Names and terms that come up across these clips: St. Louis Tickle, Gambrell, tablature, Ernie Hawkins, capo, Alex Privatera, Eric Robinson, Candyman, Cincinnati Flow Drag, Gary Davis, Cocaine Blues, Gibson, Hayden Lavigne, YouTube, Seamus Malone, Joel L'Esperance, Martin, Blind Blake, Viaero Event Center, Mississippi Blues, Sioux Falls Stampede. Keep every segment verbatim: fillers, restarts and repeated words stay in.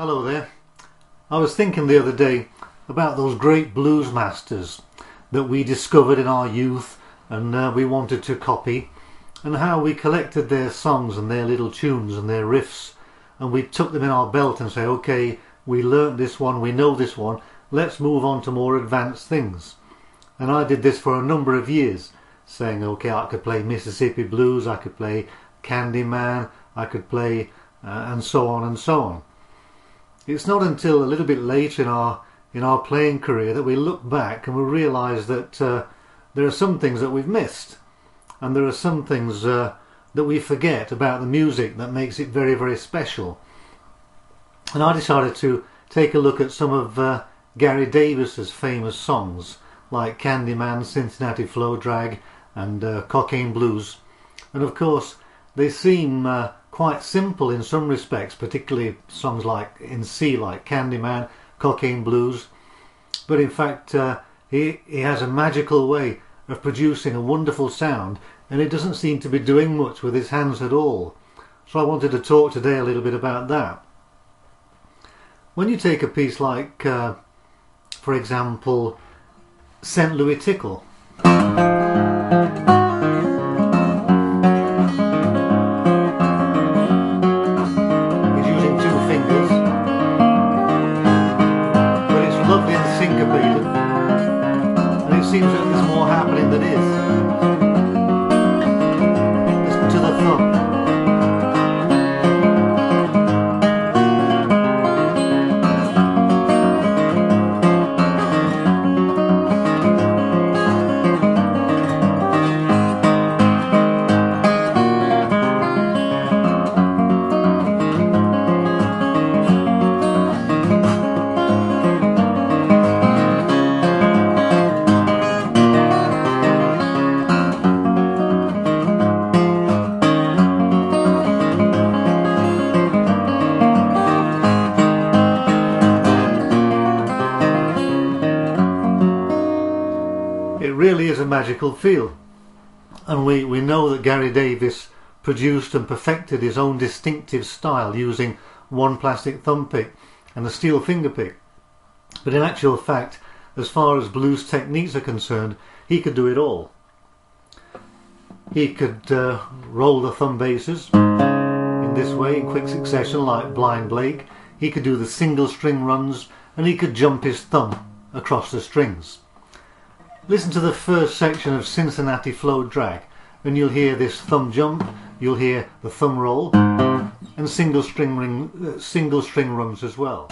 Hello there. I was thinking the other day about those great blues masters that we discovered in our youth and uh, we wanted to copy, and how we collected their songs and their little tunes and their riffs, and we took them in our belt and say, okay, we learnt this one, we know this one, let's move on to more advanced things. And I did this for a number of years, saying, okay, I could play Mississippi Blues, I could play Candyman, I could play uh, and so on and so on. It's not until a little bit later in our in our playing career that we look back and we realise that uh, there are some things that we've missed, and there are some things uh, that we forget about the music that makes it very, very special. And I decided to take a look at some of uh, Gary Davis's famous songs like Candyman, Cincinnati Flow Drag and uh, Cocaine Blues, and of course they seem uh, quite simple in some respects, particularly songs like in C like Candyman, Cocaine Blues, but in fact uh, he, he has a magical way of producing a wonderful sound, and it doesn't seem to be doing much with his hands at all. So I wanted to talk today a little bit about that. When you take a piece like uh, for example Saint Louis Tickle, magical feel, and we, we know that Gary Davis produced and perfected his own distinctive style using one plastic thumb pick and a steel finger pick, but in actual fact, as far as blues techniques are concerned, he could do it all. He could uh, roll the thumb basses in this way in quick succession like Blind Blake, he could do the single string runs, and he could jump his thumb across the strings. Listen to the first section of Cincinnati Flow Drag and you'll hear this thumb jump, you'll hear the thumb roll and single string, ring, uh, single string runs as well.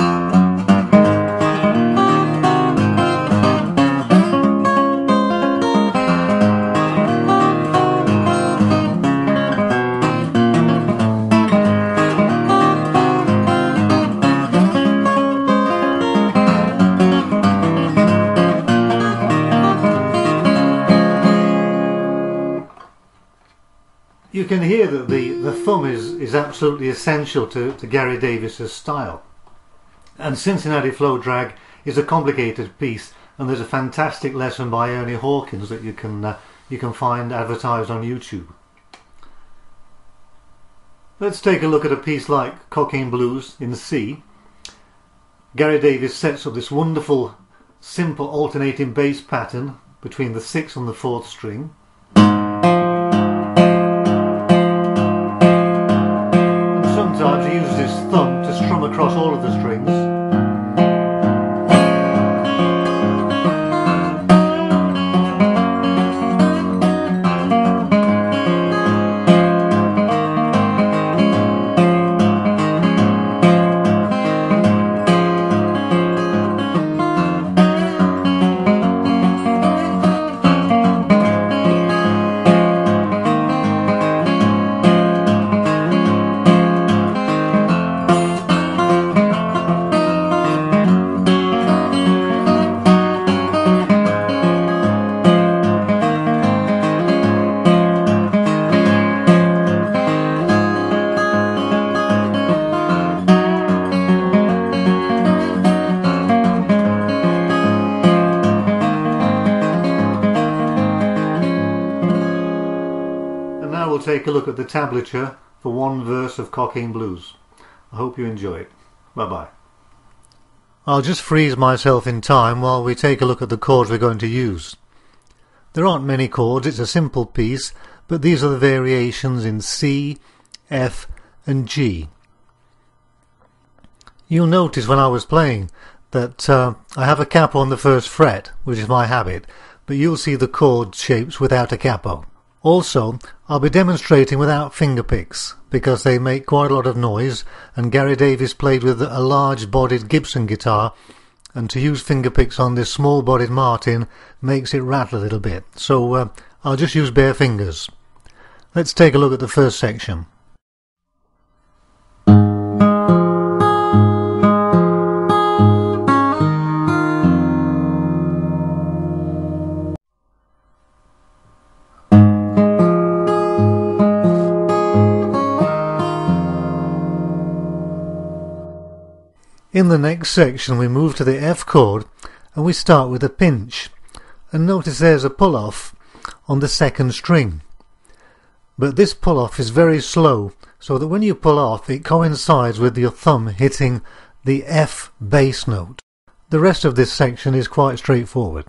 You can hear that the, the thumb is, is absolutely essential to, to Gary Davis's style. And Cincinnati Flow Drag is a complicated piece, and there's a fantastic lesson by Ernie Hawkins that you can, uh, you can find advertised on YouTube. Let's take a look at a piece like Cocaine Blues in C. Gary Davis sets up this wonderful, simple alternating bass pattern between the sixth and the fourth string. Sometimes he uses his thumb to strum across all of the strings. Take a look at the tablature for one verse of Cocaine Blues. I hope you enjoy it. Bye bye. I'll just freeze myself in time while we take a look at the chords we're going to use. There aren't many chords, it's a simple piece, but these are the variations in C, F and G. You'll notice when I was playing that uh, I have a capo on the first fret, which is my habit, but you'll see the chord shapes without a capo. Also, I'll be demonstrating without fingerpicks, because they make quite a lot of noise, and Gary Davis played with a large-bodied Gibson guitar, and to use fingerpicks on this small-bodied Martin makes it rattle a little bit, so uh, I'll just use bare fingers. Let's take a look at the first section. In the next section we move to the F chord and we start with a pinch, and notice there's a pull-off on the second string, but this pull-off is very slow, so that when you pull off it coincides with your thumb hitting the F bass note. The rest of this section is quite straightforward.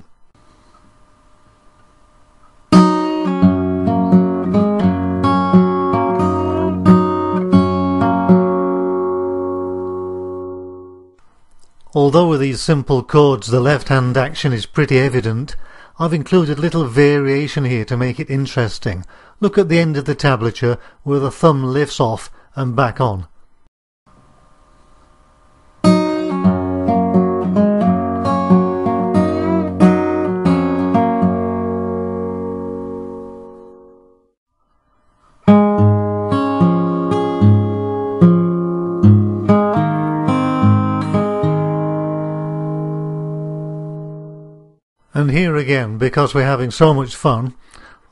Although with these simple chords the left-hand action is pretty evident, I've included little variation here to make it interesting. Look at the end of the tablature where the thumb lifts off and back on. And here again, because we're having so much fun,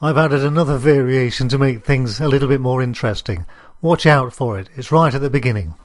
I've added another variation to make things a little bit more interesting. Watch out for it, it's right at the beginning.